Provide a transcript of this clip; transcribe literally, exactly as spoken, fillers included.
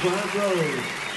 Brian Rose.